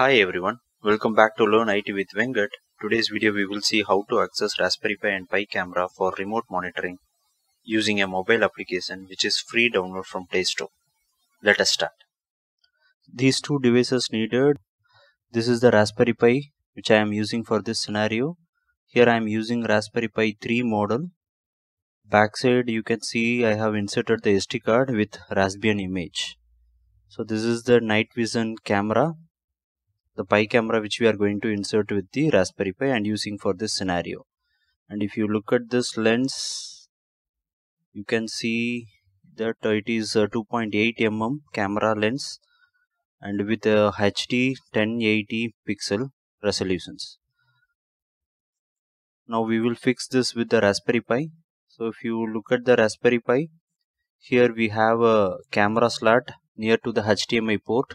Hi everyone, welcome back to Learn IT with VENKAD. Today's video we will see how to access Raspberry Pi and PiCamera for remote monitoring using a mobile application which is free download from Play Store. Let us start. These two devices needed. This is the Raspberry Pi which I am using for this scenario. Here I am using Raspberry Pi 3 model. Backside you can see I have inserted the SD card with Raspbian image. So this is the night vision camera, the Pi camera which we are going to insert with the Raspberry Pi and using for this scenario. And if you look at this lens, you can see that it is a 2.8 mm camera lens and with a HD 1080 pixel resolutions. Now we will fix this with the Raspberry Pi. So if you look at the Raspberry Pi, here we have a camera slot near to the HDMI port.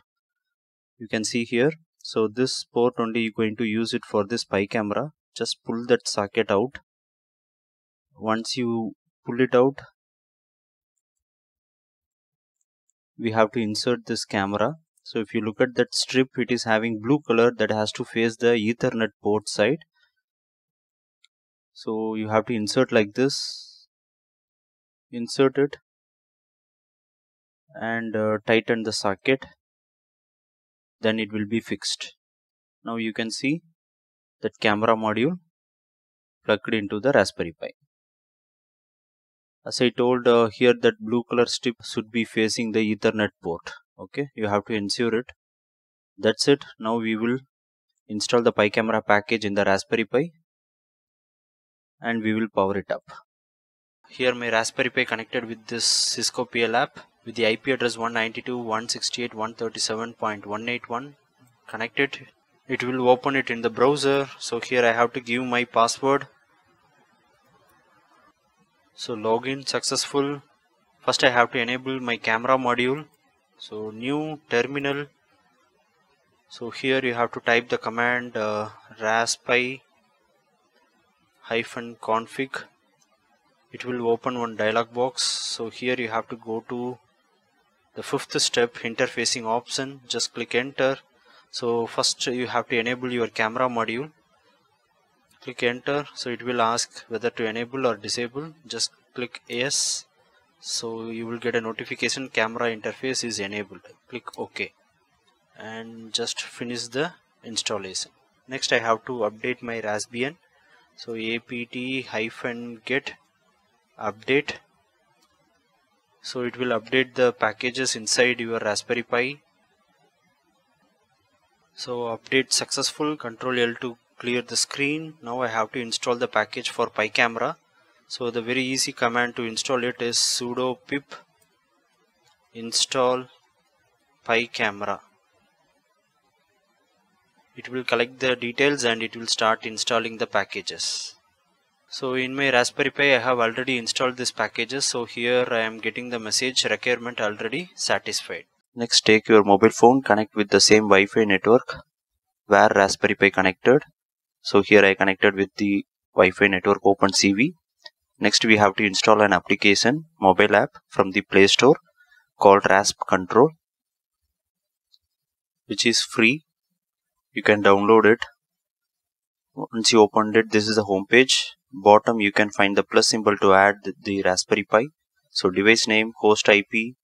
You can see here. So this port only you're going to use it for this Pi camera. Just pull that socket out. Once you pull it out, we have to insert this camera. So if you look at that strip, it is having blue color that has to face the Ethernet port side. So you have to insert like this, insert it and tighten the socket, then it will be fixed. Now you can see that camera module plugged into the Raspberry Pi. As I told here that blue color strip should be facing the Ethernet port. Okay, you have to ensure it. That's it. Now we will install the PiCamera package in the Raspberry Pi. And we will power it up. Here my Raspberry Pi connected with this Cisco PL app with the IP address 192.168.137.181 connected. It will open it in the browser. So here I have to give my password. So login successful. First I have to enable my camera module. So new terminal. So here you have to type the command raspi-config. It will open one dialog box. So here you have to go to the fifth step, interfacing option, just click enter. So first you have to enable your camera module, click enter. So it will ask whether to enable or disable, just click yes. So you will get a notification, camera interface is enabled, click OK and just finish the installation. Next I have to update my Raspbian. So apt-get update. So it will update the packages inside your Raspberry Pi. So update successful. Control L to clear the screen. Now I have to install the package for PiCamera. So the very easy command to install it is sudo pip install PiCamera. It will collect the details and it will start installing the packages. So in my Raspberry Pi I have already installed these packages. So here I am getting the message requirement already satisfied. Next take your mobile phone, connect with the same Wi-Fi network where Raspberry Pi connected. So here I connected with the Wi-Fi network OpenCV. Next we have to install an application, mobile app from the Play Store called RaspController, which is free. You can download it. Once you opened it, this is the home page. Bottom you can find the plus symbol to add the Raspberry Pi. So device name, host IP,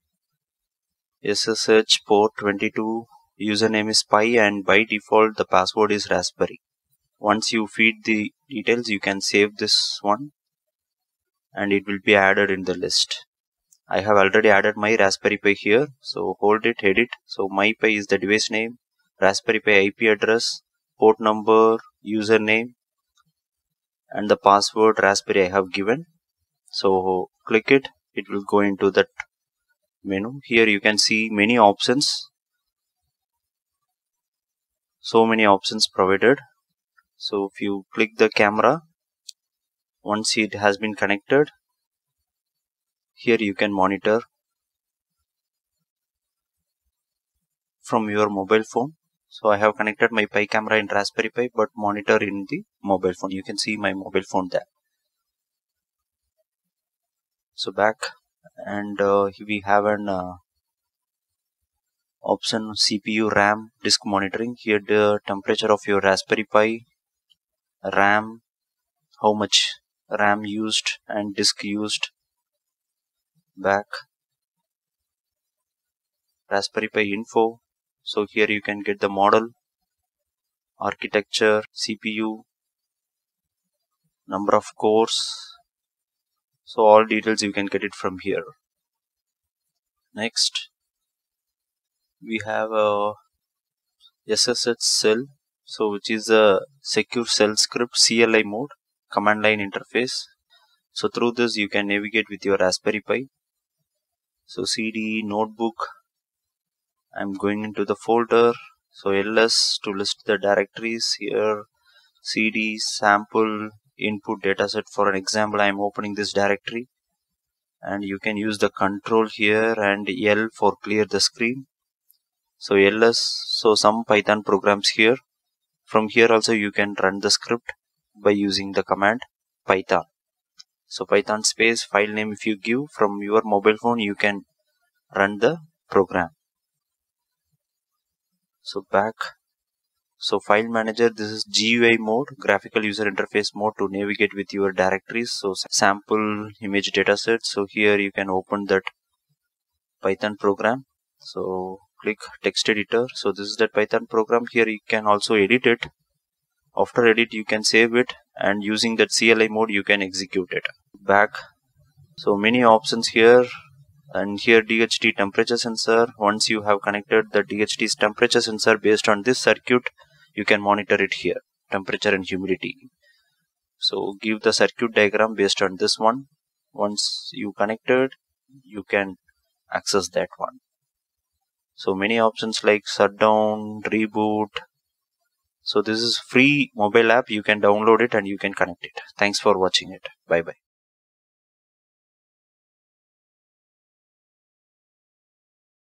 SSH port 22, username is Pi and by default the password is Raspberry. Once you feed the details you can save this one and it will be added in the list. I have already added my Raspberry Pi here. So hold it, edit. So my Pi is the device name. Raspberry Pi IP address, port number, username and the password Raspberry I have given. So click it, it will go into that menu. Here you can see many options. So many options provided. So if you click the camera, once it has been connected, here you can monitor from your mobile phone. So I have connected my Pi camera in Raspberry Pi but monitor in the mobile phone. You can see my mobile phone there. So back and we have an option CPU, RAM, disk monitoring. Here the temperature of your Raspberry Pi, RAM, how much RAM used and disk used, back, Raspberry Pi info. So here you can get the model, architecture, CPU, number of cores. So all details you can get it from here. Next, we have a SSH shell, so which is a secure shell script CLI mode, command line interface. So through this you can navigate with your Raspberry Pi. So CD, notebook, I'm going into the folder. So ls to list the directories. Here CD, sample, input dataset. For an example, I'm opening this directory, and you can use the control here and L for clear the screen. So ls, so some Python programs here. From here also you can run the script by using the command Python. So Python space file name, if you give from your mobile phone, you can run the program. So back, so file manager, this is GUI mode, graphical user interface mode, to navigate with your directories. So sample, image dataset. So here you can open that Python program. So click text editor. So this is that Python program. Here you can also edit it. After edit you can save it, and using that CLI mode you can execute it. Back, so many options here. And here DHT temperature sensor. Once you have connected the DHT's temperature sensor, based on this circuit you can monitor it here, temperature and humidity. So give the circuit diagram based on this one. Once you connected, you can access that one. So many options like shutdown, reboot. So this is free mobile app, you can download it and you can connect it. Thanks for watching it. Bye bye.